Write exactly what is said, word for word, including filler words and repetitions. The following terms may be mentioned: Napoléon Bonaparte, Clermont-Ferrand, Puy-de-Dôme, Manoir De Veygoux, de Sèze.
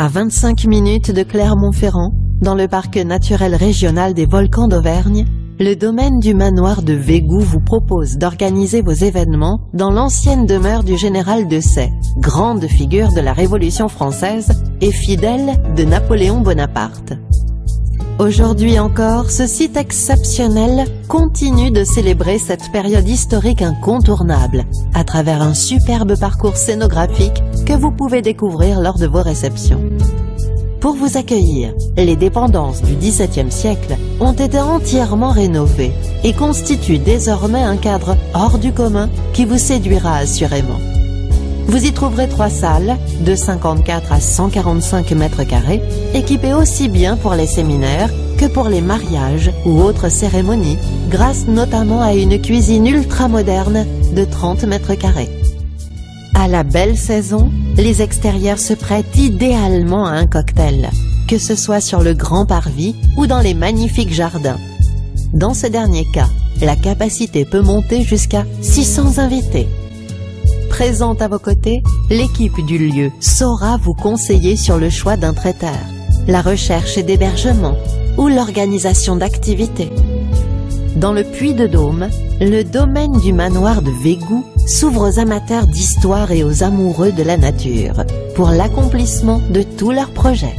à vingt-cinq minutes de Clermont-Ferrand, dans le parc naturel régional des volcans d'Auvergne, le domaine du manoir de Veygoux vous propose d'organiser vos événements dans l'ancienne demeure du général de Sèze, grande figure de la Révolution française et fidèle de Napoléon Bonaparte. Aujourd'hui encore, ce site exceptionnel continue de célébrer cette période historique incontournable à travers un superbe parcours scénographique que vous pouvez découvrir lors de vos réceptions. Pour vous accueillir, les dépendances du dix-septième siècle ont été entièrement rénovées et constituent désormais un cadre hors du commun qui vous séduira assurément. Vous y trouverez trois salles de cinquante-quatre à cent quarante-cinq mètres carrés équipées aussi bien pour les séminaires que pour les mariages ou autres cérémonies, grâce notamment à une cuisine ultramoderne de trente mètres carrés. À la belle saison, les extérieurs se prêtent idéalement à un cocktail, que ce soit sur le grand parvis ou dans les magnifiques jardins. Dans ce dernier cas, la capacité peut monter jusqu'à six cents invités. Présente à vos côtés, l'équipe du lieu saura vous conseiller sur le choix d'un traiteur, la recherche d'hébergement ou l'organisation d'activités. Dans le Puy-de-Dôme, le domaine du manoir de Veygoux s'ouvre aux amateurs d'histoire et aux amoureux de la nature pour l'accomplissement de tous leurs projets.